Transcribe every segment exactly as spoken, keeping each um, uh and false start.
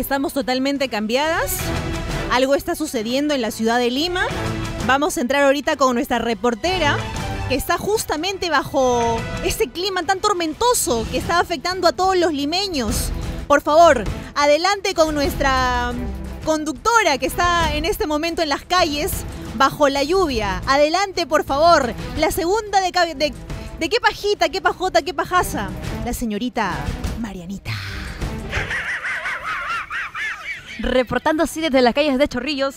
estamos totalmente cambiadas. Algo está sucediendo en la ciudad de Lima. Vamos a entrar ahorita con nuestra reportera, que está justamente bajo ese clima tan tormentoso que está afectando a todos los limeños. Por favor, adelante con nuestra conductora que está en este momento en las calles bajo la lluvia. Adelante, por favor. La segunda de... de, de qué pajita, qué pajota, qué pajaza. La señorita Marianita. Reportando así desde las calles de Chorrillos.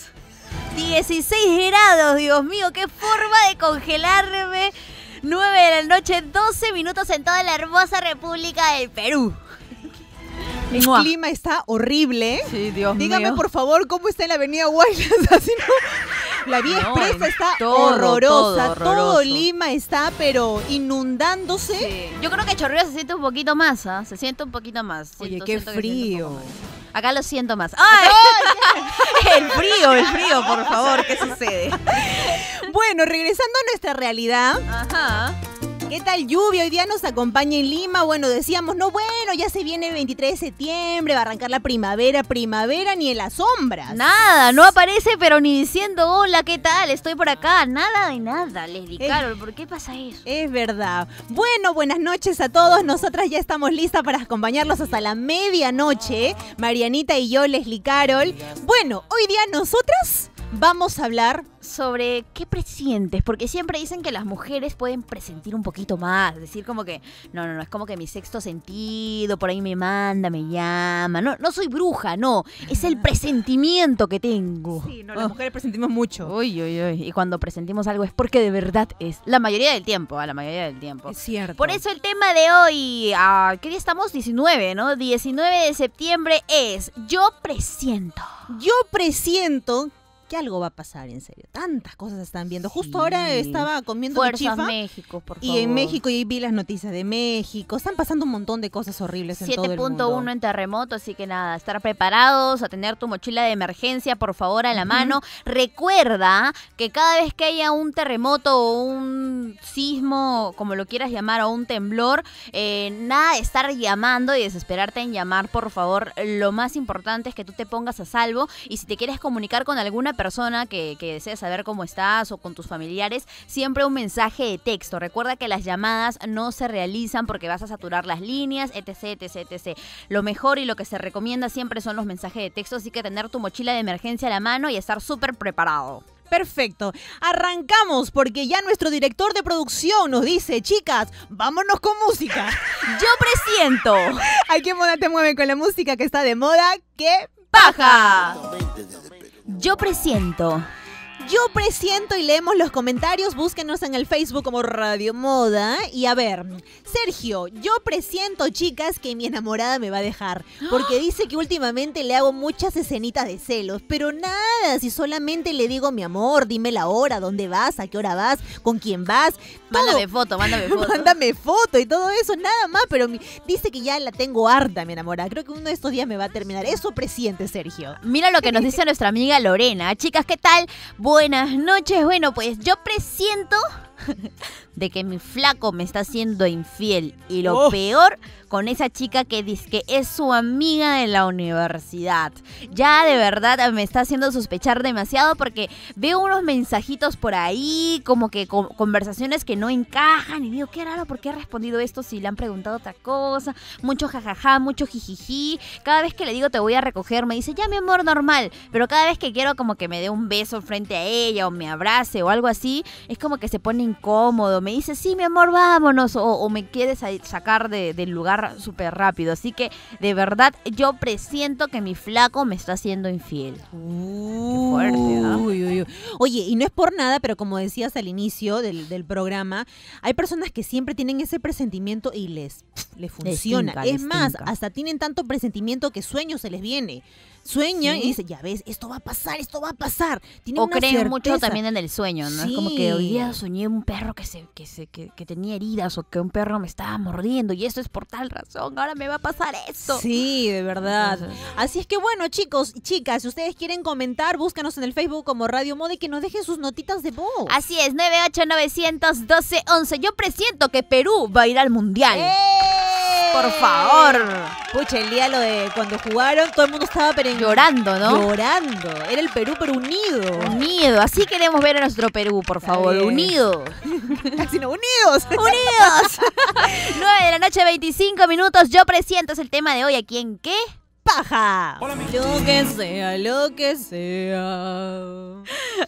dieciséis grados, Dios mío, qué forma de congelarme. nueve de la noche, doce minutos en toda la hermosa República del Perú. El ¡mua! Clima está horrible. Sí, Dios Dígame, mío. Por favor, ¿cómo está en la avenida Huaylas? Así no. La vía no, expresa está todo, horrorosa. Todo, todo Lima está, pero inundándose. Sí. Yo creo que Chorrillos se siente un poquito más, ¿eh? Se siente un poquito más. Siento, Oye, qué frío. Acá lo siento más. ¡Ay! El frío, el frío, por favor, ¿qué sucede? Bueno, regresando a nuestra realidad. Ajá. ¿Qué tal lluvia? Hoy día nos acompaña en Lima. Bueno, decíamos, no, bueno, ya se viene el veintitrés de septiembre, va a arrancar la primavera, primavera, ni en las sombras. Nada, no aparece, pero ni diciendo, hola, ¿qué tal? Estoy por acá. Nada de nada, Leslie Carol, ¿por qué pasa eso? Es verdad. Bueno, buenas noches a todos. Nosotras ya estamos listas para acompañarlos hasta la medianoche. Marianita y yo, Leslie Carol. Bueno, hoy día nosotras... vamos a hablar sobre qué presientes, porque siempre dicen que las mujeres pueden presentir un poquito más, decir como que, no, no, no, es como que mi sexto sentido, por ahí me manda, me llama, no, no soy bruja, no, es el presentimiento que tengo. Sí, no, las oh. mujeres presentimos mucho. Uy, uy, uy, y cuando presentimos algo es porque de verdad es, la mayoría del tiempo, a la mayoría del tiempo. Es cierto. Por eso el tema de hoy, ah, ¿qué día estamos? diecinueve, ¿no? diecinueve de septiembre es, yo presiento. Yo presiento... que algo va a pasar, en serio. Tantas cosas están viendo. Sí. Justo ahora estaba comiendo chifa. México, por favor. Y en México, y vi las noticias de México. Están pasando un montón de cosas horribles en todo el mundo. siete punto uno en terremoto, así que nada, estar preparados, a tener tu mochila de emergencia, por favor, a la uh-huh. mano. Recuerda que cada vez que haya un terremoto o un sismo, como lo quieras llamar, o un temblor, eh, nada de estar llamando y desesperarte en llamar, por favor. Lo más importante es que tú te pongas a salvo, y si te quieres comunicar con alguna persona que, que desee saber cómo estás o con tus familiares, siempre un mensaje de texto. Recuerda que las llamadas no se realizan porque vas a saturar las líneas, etc, etc, etcétera. Lo mejor y lo que se recomienda siempre son los mensajes de texto, así que tener tu mochila de emergencia a la mano y estar súper preparado. Perfecto. Arrancamos porque ya nuestro director de producción nos dice, chicas, vámonos con música. Yo presiento. Aquí en Moda te mueven con la música que está de moda. ¡Qué paja! Yo presiento. Yo presiento y leemos los comentarios. Búsquenos en el Facebook como Radio Moda. Y a ver, Sergio, yo presiento, chicas, que mi enamorada me va a dejar. Porque dice que últimamente le hago muchas escenitas de celos. Pero nada, si solamente le digo, mi amor, dime la hora, dónde vas, a qué hora vas, con quién vas. Todo. Mándame foto, mándame foto. Mándame foto y todo eso, nada más. Pero mi... dice que ya la tengo harta, mi enamorada. Creo que uno de estos días me va a terminar. Eso presiente, Sergio. Mira lo que nos dice nuestra amiga Lorena. Chicas, ¿qué tal? Buenas noches. Bueno, pues yo presiento de que mi flaco me está siendo infiel. Y lo oh. peor, con esa chica que dice que es su amiga de la universidad. Ya de verdad me está haciendo sospechar demasiado, porque veo unos mensajitos por ahí, como que con conversaciones que no encajan. Y digo, qué raro, ¿por qué ha respondido esto si le han preguntado otra cosa? Mucho jajaja, mucho jijiji. Cada vez que le digo, te voy a recoger, me dice, ya mi amor, normal. Pero cada vez que quiero como que me dé un beso frente a ella, o me abrace, o algo así, es como que se pone incómodo, me dice, sí, mi amor, vámonos, o, o me quieres sacar de, del lugar súper rápido. Así que, de verdad, yo presiento que mi flaco me está siendo infiel. Uh, Qué fuerte, ¿no? uy, uy, uy. Oye, y no es por nada, pero como decías al inicio del, del programa, hay personas que siempre tienen ese presentimiento y les, les funciona. Les tinca, es les más, tinca. hasta tienen tanto presentimiento que sueños se les viene. Sueñan, ¿sí? Y dicen, ya ves, esto va a pasar, esto va a pasar. Tienen o una creen certeza. Mucho también en el sueño, ¿no? Sí. Es como que hoy día soñé un perro que, se, que, se, que, que tenía heridas, o que un perro me estaba mordiendo, y esto es por tal razón, ahora me va a pasar esto. Sí, de verdad. Entonces, así es que bueno, chicos y chicas, si ustedes quieren comentar, búscanos en el Facebook como Radio Moda y que nos dejen sus notitas de voz. Así es, nueve ocho nueve uno uno dos uno uno. Yo presiento que Perú va a ir al Mundial. ¡Eh! por favor. Pucha, el día lo de cuando jugaron, todo el mundo estaba pero llorando, ¿no? Llorando. Era el Perú, pero unido. Unido. Así queremos ver a nuestro Perú, por favor. Unido. Así no, unidos. Unidos. nueve de la noche, veinticinco minutos. Yo presiento es el tema de hoy aquí en ¿Qué? Paja. Hola, lo que sea, lo que sea.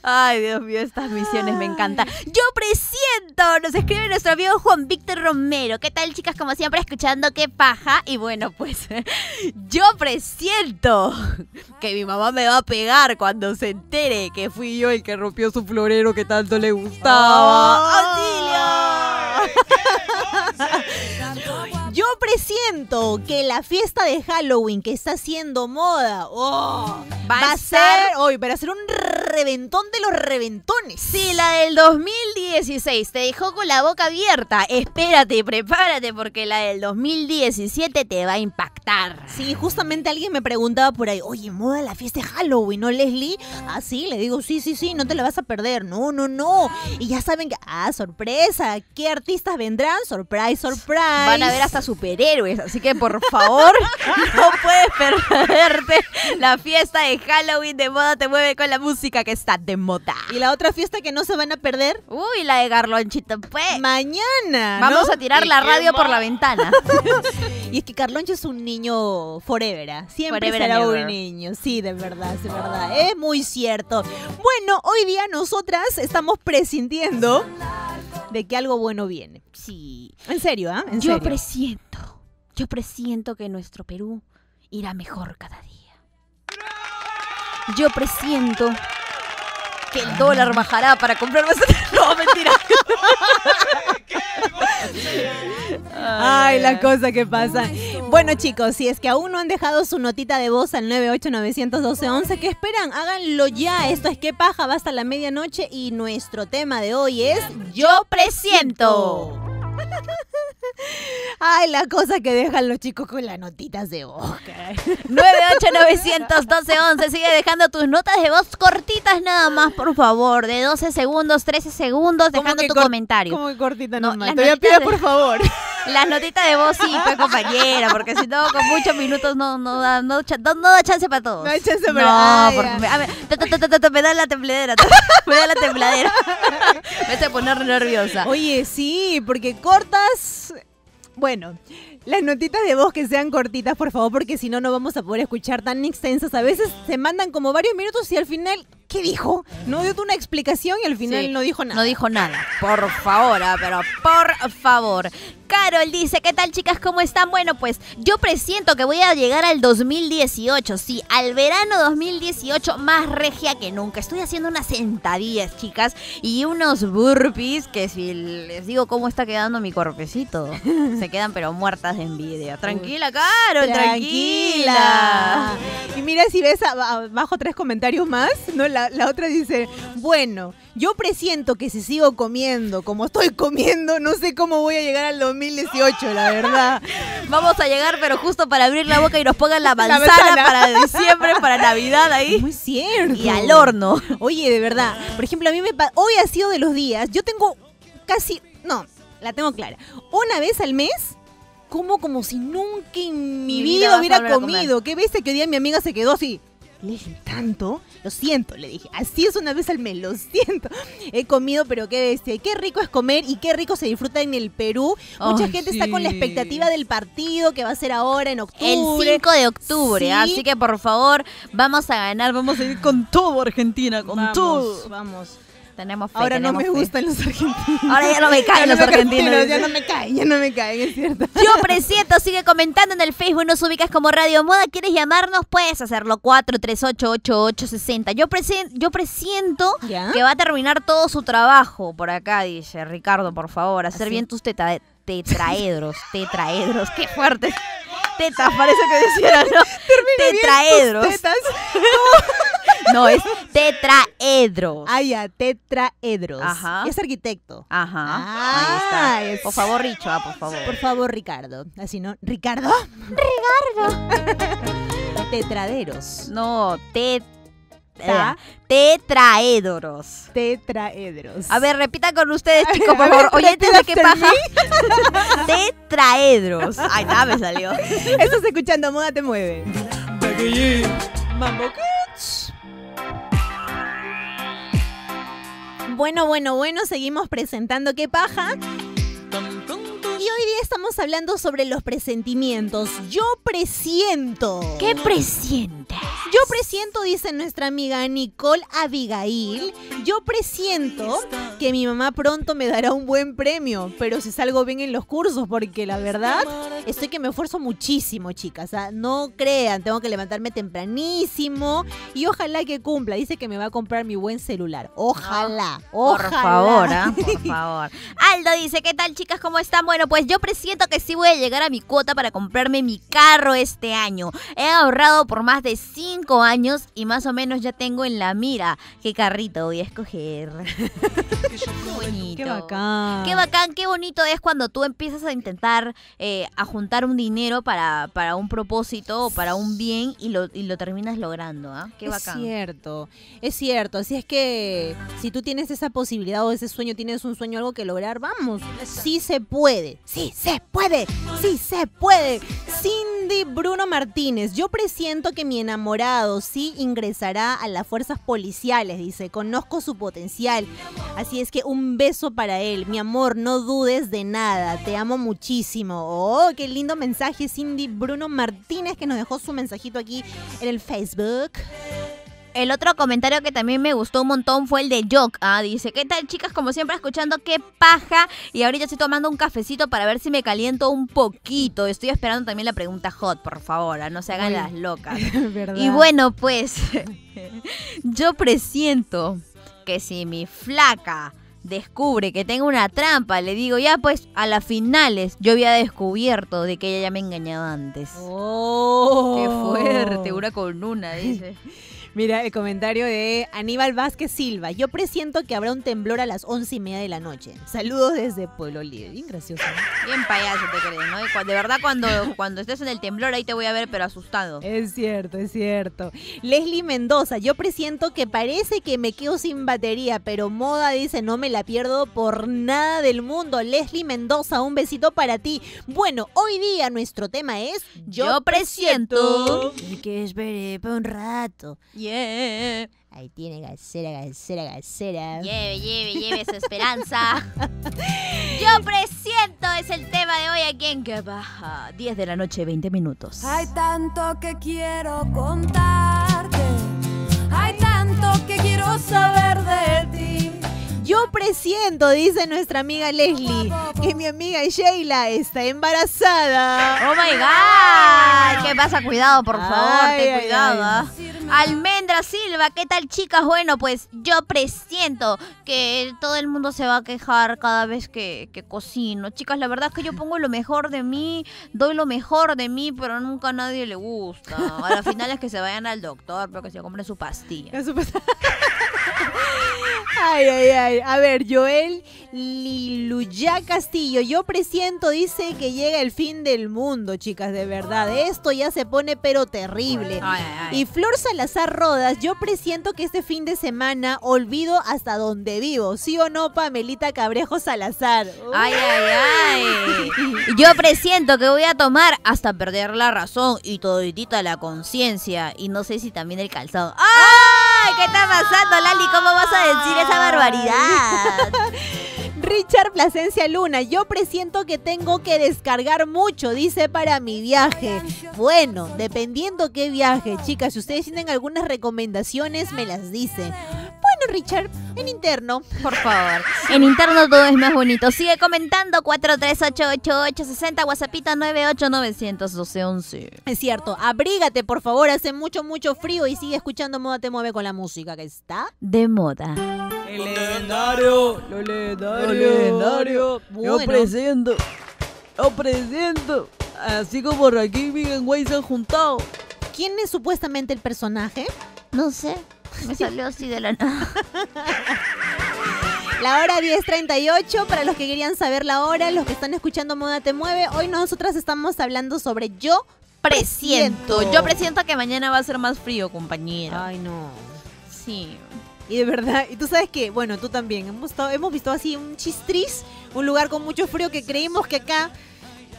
Ay, Dios mío, estas misiones me encantan. Yo presiento, nos escribe nuestro amigo Juan Víctor Romero. ¿Qué tal, chicas? Como siempre, escuchando Qué Paja. Y bueno, pues yo presiento que mi mamá me va a pegar cuando se entere que fui yo el que rompió su florero que tanto le gustaba. ¡Auxilio! Yo presiento que la fiesta de Halloween que está haciendo moda oh, va, va a ser hoy, va a ser un reventón de los reventones. Sí, la del dos mil dieciséis te dejó con la boca abierta. Espérate, prepárate porque la del dos mil diecisiete te va a impactar. Sí, justamente alguien me preguntaba por ahí, oye, moda la fiesta de Halloween, ¿no, Leslie? Ah, sí, le digo, sí, sí, sí, no te la vas a perder. No, no, no. Y ya saben que, ah, sorpresa, ¿qué artistas vendrán? Surprise, surprise. Van a ver hasta superhéroes, así que por favor no puedes perderte la fiesta de Halloween de Moda Te Mueve con la música que está de moda. Y la otra fiesta que no se van a perder, uy, la de Garlonchito, pues mañana vamos, ¿no?, a tirar la radio por la ventana. Y es que Garloncho es un niño forever, ¿eh? Siempre forever será un niño, sí, de verdad, de verdad, es muy cierto. Bueno, hoy día nosotras estamos presintiendo de que algo bueno viene. Sí. En serio, ¿ah? ¿eh? Yo presiento, yo presiento que nuestro Perú irá mejor cada día. Yo presiento que el dólar bajará para comprar más... No, mentira. Ay, la cosa que pasa. Bueno, chicos, si es que aún no han dejado su notita de voz al nueve ocho nueve uno dos uno uno, ¿qué esperan? Háganlo ya. Esto es Qué Paja, va hasta la medianoche y nuestro tema de hoy es Yo Presiento. Ay, la cosa que dejan los chicos con las notitas de voz. nueve ocho nueve uno dos uno uno, sigue dejando tus notas de voz cortitas nada más, por favor. De doce segundos, trece segundos, dejando tu comentario. ¿Cómo que cortita no, nomás? Te voy a pedir, por favor. Las notitas de voz, sí, pues, compañera, porque si no, con muchos minutos no, no, da, no, no, no da chance para todos. No hay chance para todos. No, ay, porque, a ver, me da la tembladera, me da la tembladera. Me hace poner nerviosa. Oye, sí, porque cortas... Bueno, las notitas de voz que sean cortitas, por favor, porque si no, no vamos a poder escuchar tan extensas. A veces se mandan como varios minutos y al final, ¿qué dijo? No dio una explicación y al final sí, no dijo nada. No dijo nada. Por favor, ¿eh? Pero por favor. Carol dice, ¿qué tal, chicas? ¿Cómo están? Bueno, pues yo presiento que voy a llegar al dos mil dieciocho. Sí, al verano dos mil dieciocho más regia que nunca. Estoy haciendo unas sentadillas, chicas, y unos burpees que si les digo cómo está quedando mi cuerpecito, se quedan pero muertas de envidia. Tranquila, Carol, tranquila. tranquila. Y mira, si ves abajo tres comentarios más, ¿no? La, la otra dice, bueno, yo presiento que si sigo comiendo como estoy comiendo, no sé cómo voy a llegar al dos mil dieciocho, la verdad. Vamos a llegar, pero justo para abrir la boca y nos pongan la manzana, la manzana. Para diciembre, para Navidad ahí. Muy cierto. Y al horno. Oye, de verdad, por ejemplo, a mí me pa- hoy ha sido de los días, yo tengo casi, no, la tengo clara, una vez al mes como como si nunca en mi, mi vida, vida hubiera comido. ¿Qué viste que hoy día mi amiga se quedó así? Le dije, ¿tanto? Lo siento, le dije. Así es una vez al mes, lo siento. He comido, pero qué bestia. Qué rico es comer y qué rico se disfruta en el Perú. Ay, mucha gente sí está con la expectativa del partido que va a ser ahora en octubre. El cinco de octubre, sí. Así que por favor, vamos a ganar. Vamos a ir con todo, Argentina, con vamos, todo. Vamos. Tenemos fe, ahora tenemos no me fe. Gustan los argentinos. Ahora ya no me caen los argentinos. Ya no me caen, ya no me caen, es cierto. Yo presiento, sigue comentando en el Facebook, nos ubicas como Radio Moda. ¿Quieres llamarnos? Puedes hacerlo, cuatro tres ocho, ocho ocho seis cero. Yo, presen- yo presiento ¿Ya? que va a terminar todo su trabajo por acá, dice Ricardo, por favor. Hacer ¿Así? bien tus teta- tetraedros, tetraedros, qué fuerte. Tetas, parece que decían, ¿no? Tetraedros. Tetas. No, es tetraedros. Ah, ya, tetraedros. Ajá. Es arquitecto. Ajá. Ah, ahí está. Por favor, Richo, ah, por favor. Por favor, Ricardo. Así no. ¿Ricardo? Ricardo. Tetraderos. No, te Tetra, tetraedros. Tetraedros. A ver, repita con ustedes, chicos, por favor. Oyentes de qué paja. Tetraedros. Ay, nada, me salió. Estás escuchando Moda Te Mueve. Mambo Kids. Bueno, bueno, bueno, seguimos presentando qué paja. Y hoy día estamos hablando sobre los presentimientos. Yo presiento. ¿Qué presientes? Yo presiento, dice nuestra amiga Nicole Abigail, yo presiento que mi mamá pronto me dará un buen premio, pero si salgo bien en los cursos, porque la verdad, estoy que me esfuerzo muchísimo, chicas. ¿Ah? No crean, tengo que levantarme tempranísimo y ojalá que cumpla. Dice que me va a comprar mi buen celular. Ojalá, ojalá. Por favor, ¿eh? Por favor. Aldo dice, ¿qué tal, chicas? ¿Cómo están? Bueno, pues yo presiento que sí voy a llegar a mi cuota para comprarme mi carro este año. He ahorrado por más de cinco años y más o menos ya tengo en la mira qué carrito voy a escoger. Qué bonito. Qué bacán. Qué bacán, qué bonito es cuando tú empiezas a intentar eh, a juntar un dinero para, para un propósito o para un bien y lo, y lo terminas logrando. ¿Eh? Qué bacán. Es cierto, es cierto. Así es que si tú tienes esa posibilidad o ese sueño, tienes un sueño, algo que lograr, vamos. Sí se puede, sí se puede, sí se puede. Cindy Bruno Martínez, yo presiento que mi enamorada sí ingresará a las fuerzas policiales, dice, conozco su potencial, así es que un beso para él, mi amor, no dudes de nada, te amo muchísimo. Oh, qué lindo mensaje, Cindy Bruno Martínez, que nos dejó su mensajito aquí en el Facebook. El otro comentario que también me gustó un montón fue el de Jok. ¿Ah? Dice, ¿qué tal, chicas? Como siempre, escuchando qué paja. Y ahorita estoy tomando un cafecito para ver si me caliento un poquito. Estoy esperando también la pregunta hot, por favor. ¿Ah? No se hagan Uy, las locas. ¿Verdad? Y bueno, pues, yo presiento que si mi flaca descubre que tengo una trampa, le digo, ya pues, a las finales yo había descubierto de que ella ya me engañaba antes. ¡Oh! ¡Qué fuerte! Una con una, dice. Mira el comentario de Aníbal Vázquez Silva. Yo presiento que habrá un temblor a las once y media de la noche. Saludos desde Pueblo Líder. Bien gracioso. Bien payaso te crees, ¿no? Y de verdad cuando, cuando estés en el temblor ahí te voy a ver, pero asustado. Es cierto, es cierto. Leslie Mendoza. Yo presiento que parece que me quedo sin batería, pero Moda dice no me la pierdo por nada del mundo. Leslie Mendoza, un besito para ti. Bueno, hoy día nuestro tema es Yo, Yo presiento. presiento que esperé por un rato. Yeah. Ahí tiene Gacera, Gacera, Gacera. Lleve, lleve, lleve su esperanza. Yo presiento es el tema de hoy aquí en Que Baja. diez de la noche, veinte minutos. Hay tanto que quiero contarte. Hay tanto que quiero saber de ti. Yo presiento, dice nuestra amiga Leslie, que mi amiga Sheila está embarazada. ¡Oh, my God! ¿Qué pasa? Cuidado, por favor, ay, ten cuidado. Ay, ay. Almendra Silva, ¿qué tal, chicas? Bueno, pues yo presiento que todo el mundo se va a quejar cada vez que, que cocino. Chicas, la verdad es que yo pongo lo mejor de mí, doy lo mejor de mí, pero nunca a nadie le gusta. A la final es que se vayan al doctor, pero que se compren su pastilla. Su pastilla. Ay, ay, ay. A ver, Joel Liluya Castillo. Yo presiento, dice, que llega el fin del mundo, chicas, de verdad. Esto ya se pone pero terrible. Ay, ay. Y Flor Salazar Rodas. Yo presiento que este fin de semana olvido hasta donde vivo. ¿Sí o no, Pamelita Cabrejo Salazar? Ay, ay, ay. Yo presiento que voy a tomar hasta perder la razón y toditita la conciencia. Y no sé si también el calzado. ¡Ay! ¿Qué está pasando, Lali? ¿Cómo vas a decir esa barbaridad? Richard Plasencia Luna, yo presiento que tengo que descargar mucho, dice, para mi viaje. Bueno, dependiendo qué viaje, chicas, si ustedes tienen algunas recomendaciones, me las dicen. Bueno, Richard, en interno, por favor. En interno todo es más bonito. Sigue comentando cuatro tres ocho ocho ocho sesenta, WhatsAppito nueve ocho nueve uno dos uno uno. Es cierto, abrígate, por favor, hace mucho, mucho frío y sigue escuchando Moda Te Mueve con la música que está de moda. El legendario, lo legendario, lo legendario. Bueno. Yo presento, yo presento, así como Rakim y Big Way se han juntado. ¿Quién es supuestamente el personaje? No sé. Me salió así de la nada. La hora diez treinta y ocho, para los que querían saber la hora, los que están escuchando Moda Te Mueve, hoy nosotras estamos hablando sobre yo presiento. Yo presiento que mañana va a ser más frío, compañero. Ay, no. Sí. Y de verdad, y tú sabes que, bueno, tú también, hemos, estado, hemos visto así un chistriz, un lugar con mucho frío que creímos que acá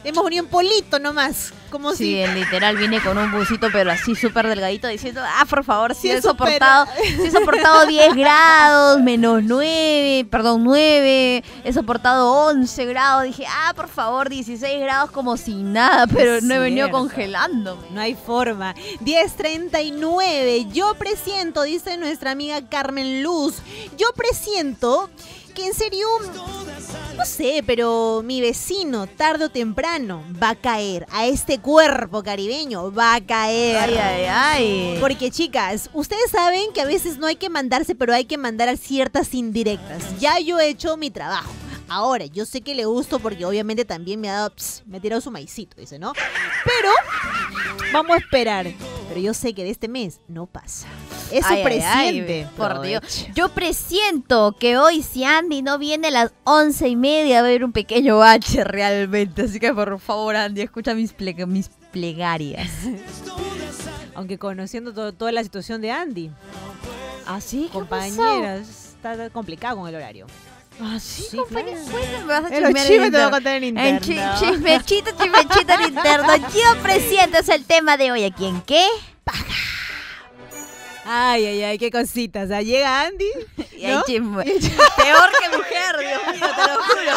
hemos venido en polito nomás. Como sí, si... el literal vine con un busito, pero así súper delgadito, diciendo, ah, por favor, si sí he soportado, si he soportado diez grados, menos nueve, perdón, nueve, he soportado once grados, dije, ah, por favor, dieciséis grados como si nada, pero no he venido congelándome. No hay forma. diez treinta y nueve, yo presiento, dice nuestra amiga Carmen Luz, yo presiento que en serio, no sé, pero mi vecino tarde o temprano va a caer, a este cuerpo caribeño va a caer. Ay, ay, ay. Porque chicas, ustedes saben que a veces no hay que mandarse, pero hay que mandar a ciertas indirectas. Ya yo he hecho mi trabajo. Ahora, yo sé que le gusto porque obviamente también me ha dado, pss, me ha tirado su maicito, dice, ¿no? Pero vamos a esperar. Pero yo sé que de este mes no pasa. Eso ay, presiente. Ay, ay, por Dios. Yo presiento que hoy, si Andy no viene a las once y media, va a haber un pequeño bache realmente. Así que por favor, Andy, escucha mis, plega, mis plegarias. Aunque conociendo todo, toda la situación de Andy. ¿Ah, sí? Compañeras, está complicado con el horario. Ah, sí, sí, claro. Bueno, me vas a chismear en el te voy a contar en interno. Ch chismechito, chismechito en interno. Yo presiento, es el tema de hoy. ¿A quién qué? Paga. Ay, ay, ay, qué cositas. ¿Ah? Llega Andy. Y ¿no? Peor que mujer, Dios mío, te lo juro.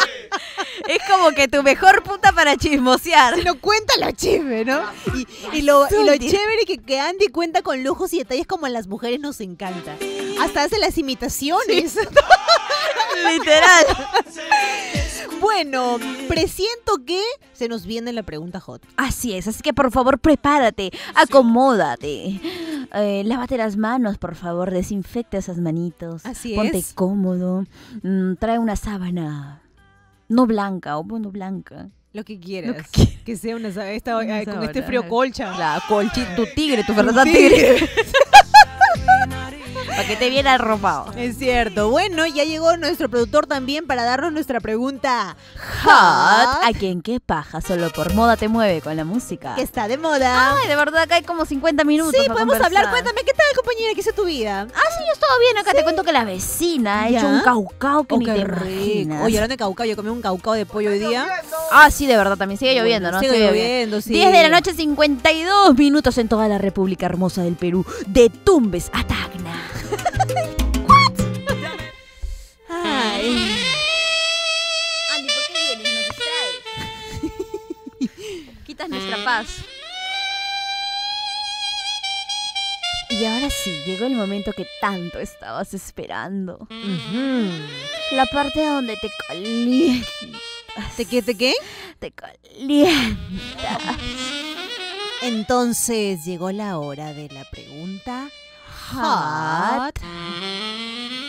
Es como que tu mejor puta para chismosear. Se lo cuenta los chismes, ¿no? Y, y, lo, y lo chévere que, que Andy cuenta con lujos y detalles como a las mujeres nos encanta. Hasta hace las imitaciones. Sí. Literal. Bueno, presiento que se nos viene la pregunta hot. Así es, así que por favor prepárate, acomódate. Eh, lávate las manos, por favor, desinfecta esas manitos. Así es. Ponte cómodo, mm, trae una sábana, no blanca, o bueno, blanca. Lo que quieras, lo que, quieras. Que sea una sábana, esta, una ay, sábana. Con este frío colcha. La colchita, tu tigre, tu verdad tigre. tigre. Para que te viera arropado. Es cierto. Bueno, ya llegó nuestro productor también para darnos nuestra pregunta hot. ¿A quién qué paja? Solo por moda te mueve con la música. Que está de moda. Ay, de verdad, acá hay como cincuenta minutos. Sí, podemos conversar. Hablar. Cuéntame, ¿qué tal, compañera? ¿Qué hizo tu vida? Ah, sí, yo estaba bien acá. Sí. Te cuento que la vecina ha hecho un caucao que oh, ni te imaginas. Oye, hablando de caucao, yo comí un caucao de pollo hoy día. Ah, sí, de verdad, también sigue lloviendo, bueno, ¿no? Sigue, sigue lloviendo, sí. diez de la noche, cincuenta y dos minutos en toda la República Hermosa del Perú. De Tumbes a Tacna. What? Ay. Andy, ¿por qué vienes? Nos distraes. Quitas nuestra paz. Y ahora sí, llegó el momento que tanto estabas esperando. Uh-huh. La parte donde te calientas. ¿Te qué? ¿Te qué? Te calientas. Entonces llegó la hora de la pregunta hot.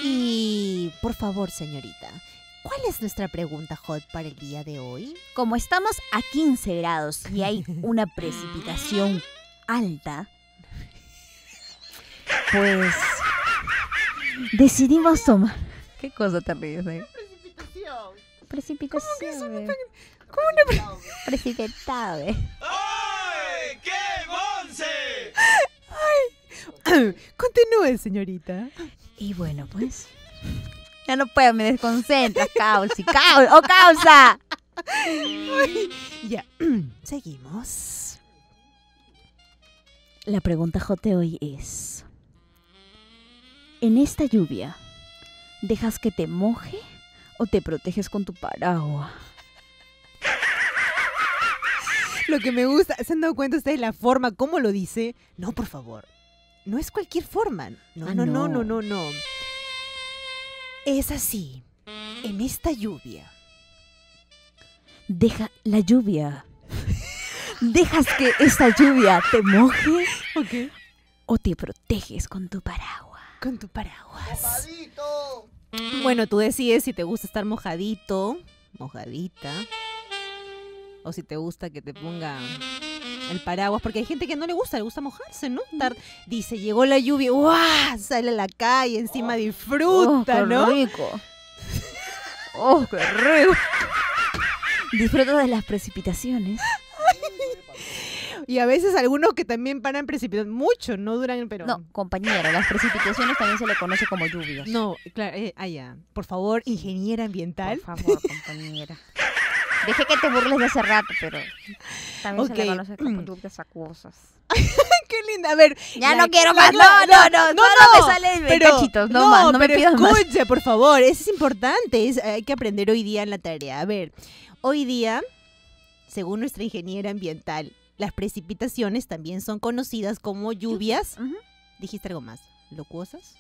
Y por favor, señorita, ¿cuál es nuestra pregunta hot para el día de hoy? Como estamos a quince grados y hay una precipitación alta, pues decidimos tomar... ¿Qué cosa te ríes ahí? Precipitación. Precipitación. ¿Cómo que eso no está... ¿Cómo una pre... precipitado, eh? ¡Ay, qué monse! ¡Ay! Continúe, señorita. Y bueno, pues ya no puedo, me desconcentras, causi, causa, o oh, causa. Ya, seguimos. La pregunta hot de hoy es: ¿en esta lluvia dejas que te moje o te proteges con tu paraguas? Lo que me gusta, ¿se han dado cuenta ustedes la forma como lo dice? No, por favor. No es cualquier forma. No, ah, no, no, no, no, no. Es así. En esta lluvia. Deja la lluvia. ¿Dejas que esta lluvia te moje? Okay. ¿O te proteges con tu paraguas? Con tu paraguas. Mojadito. Bueno, tú decides si te gusta estar mojadito, mojadita. O si te gusta que te ponga... el paraguas, porque hay gente que no le gusta, le gusta mojarse, ¿no? Tard dice, llegó la lluvia, ¡guau! Sale a la calle, encima oh, disfruta, oh, ¿no? ¡Qué rico! ¡Oh, qué rico! Disfruta de las precipitaciones. Y a veces algunos que también paran precipitados, mucho, no duran, pero... No, compañero, las precipitaciones también se le conoce como lluvias. No, claro, eh, allá. Por favor, ingeniera ambiental. Por favor, compañera. Dejé que te burles de hace rato, pero también okay. se le conoce como lluvias acuosas. Qué linda, a ver. Ya la, no quiero más, la, no, la, no, no, no, no, no me salen pero, cachitos, no, no más, no me pidas más. Escucha, por favor, eso es importante, es, hay que aprender hoy día en la tarea. A ver, hoy día, según nuestra ingeniera ambiental, las precipitaciones también son conocidas como lluvias, uh-huh. dijiste algo más, locuosas,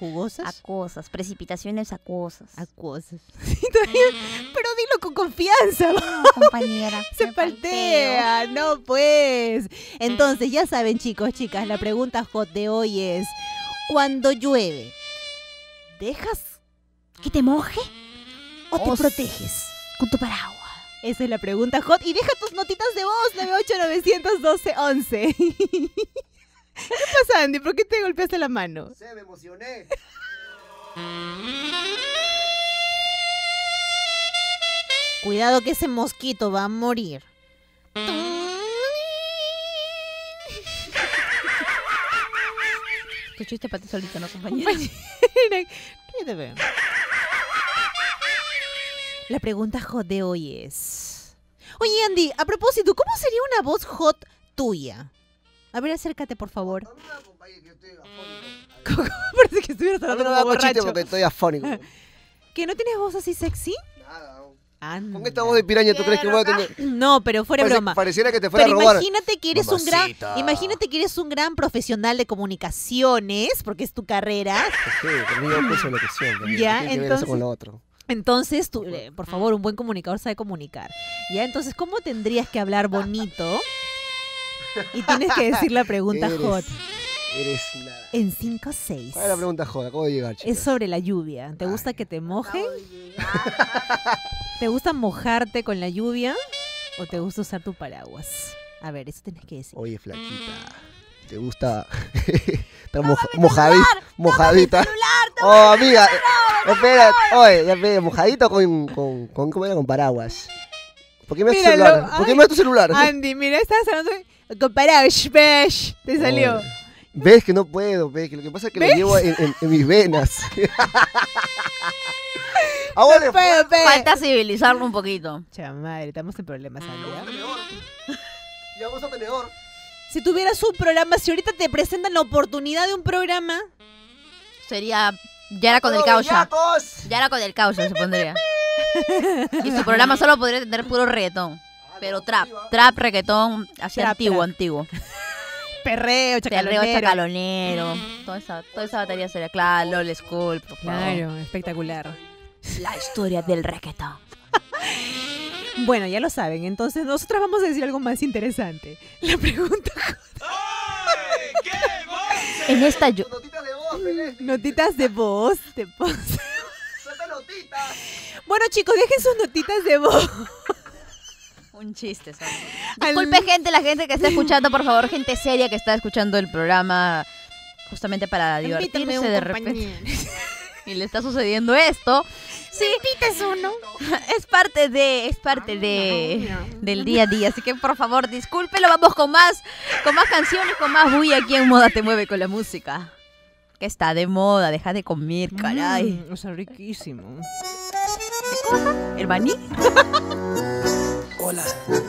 jugosas. Acuosas, precipitaciones acuosas. Acuosas. Pero dilo con confianza. No, compañera. Se paltea, palteo. No pues. Entonces, ya saben chicos, chicas, la pregunta hot de hoy es, cuando llueve, ¿dejas que te moje o te Os... proteges con tu paraguas? Esa es la pregunta hot. Y deja tus notitas de voz, nueve ocho nueve uno dos uno uno. ¿Qué pasa, Andy? ¿Por qué te golpeaste la mano? Se me emocioné. Cuidado que ese mosquito va a morir. Te echaste para ti solito, ¿no, compañera? Compañera. La pregunta hot de hoy es... Oye, Andy, a propósito, ¿cómo sería una voz hot tuya? A ver, acércate, por favor. Parece que estuviera tratando como borracho. Porque estoy afónico. ¿Que no tienes voz así sexy? Nada. Anda. Con esta voz de piraña, ¿tú crees que voy a tener? No, pero fuera Parece, broma. Pareciera que te fuera pero a robar. Imagínate que eres Mamacita. un gran, imagínate que eres un gran profesional de comunicaciones, porque es tu carrera. Sí, conmigo puso la cuestión. Ya, entonces. Ver eso con lo otro. Entonces, tú, eh, por favor, un buen comunicador sabe comunicar. Ya, entonces, ¿cómo tendrías que hablar bonito? Y tienes que decir la pregunta eres, hot. Eres nada. En cinco seis. ¿Cuál es la pregunta hot? Acabo de llegar, chicas. Es sobre la lluvia. ¿Te Ay, gusta que te mojen? ¿Te gusta mojarte con la lluvia? ¿O te gusta usar tu paraguas? A ver, eso tienes que decir. Oye, flaquita, ¿te gusta estar mo mojadita? Mojadita. Oh, amiga. Espera, oye, mojadito con, con, con, ¿cómo era? Con paraguas. ¿Por qué me das tu celular? ¿Por qué me das tu celular? Andy, mira, estás hablando... Comparado, Shvesh, te salió. Ves que no puedo, ves que lo que pasa es que ¿ves? Lo llevo en, en, en mis venas. No puedo, falta civilizarlo un poquito. Chamadre, estamos en problemas, Andy. Ya vos a tenedor. Si tuvieras un programa, si ahorita te presentan la oportunidad de un programa, sería Ya era con el causa. Ya era con el causa, se pondría. Y su programa solo podría tener puro reggaetón. Pero trap, trap, reggaetón, así trap, antiguo, trap. antiguo. Perreo, chacalonero. Perreo, chacalonero. Toda esa, toda esa batería sería, claro, LOL School, por favor. Claro, espectacular. La historia del reggaetón. Bueno, ya lo saben, entonces nosotras vamos a decir algo más interesante. La pregunta... ¡Ay, qué voz! En esta yo... Notitas de voz, Belén. Notitas de voz, te pasa. Suelta notitas. Bueno, chicos, dejen sus notitas de voz. Un chiste, ¿sabes? Disculpe, Al... gente, la gente que está escuchando, por favor, gente seria que está escuchando el programa justamente para divertirse de repente. Y le está sucediendo esto. Sí, pites uno. Es parte de, es parte Ay, de, no, no. del día a día. Así que, por favor, discúlpelo. Vamos con más, con más canciones, con más bulla aquí en Moda Te Mueve con la música. Que está de moda, deja de comer, caray. Mm, está riquísimo. ¿Qué cosa? ¿El maní? Hola.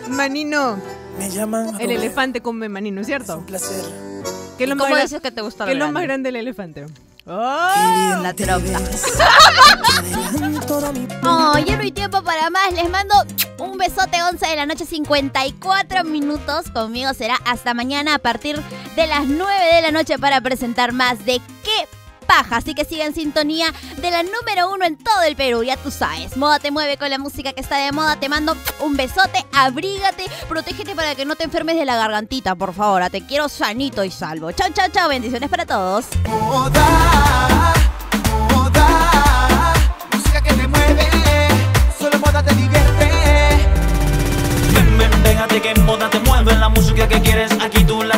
Manino. Me llaman. El Robert. Elefante come manino, ¿cierto? Es un placer. ¿Qué es lo ¿Cómo dices que te gusta lo ¿Qué es lo más grande del elefante? ¡Oh! La trompa. Oh, ya no hay tiempo para más. Les mando un besote. Once de la noche, cincuenta y cuatro minutos. Conmigo será hasta mañana a partir de las nueve de la noche para presentar más de ¿Qué paja? Así que sigan en sintonía de la número uno en todo el Perú. Ya tú sabes, Moda Te Mueve con la música que está de moda. Te mando un besote, abrígate, protégete para que no te enfermes de la gargantita, por favor. Te quiero sanito y salvo. Chao, chao, chao. Bendiciones para todos. Moda, moda, música que te mueve. Solo Moda te divierte. Ven, ven, ven, que en Moda te mueve. La música que quieres, aquí tú la